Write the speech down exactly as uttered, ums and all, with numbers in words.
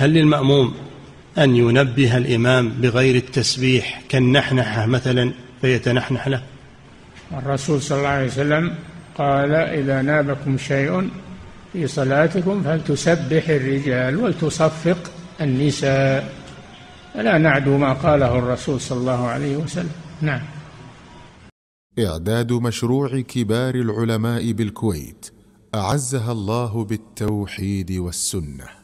هل للمأموم أن ينبه الإمام بغير التسبيح كالنحنحة مثلا فيتنحنح له؟ الرسول صلى الله عليه وسلم قال: إذا نابكم شيء في صلاتكم فلتسبح الرجال ولتصفق النساء. لا نعدو ما قاله الرسول صلى الله عليه وسلم. نعم. إعداد مشروع كبار العلماء بالكويت أعزها الله بالتوحيد والسنة.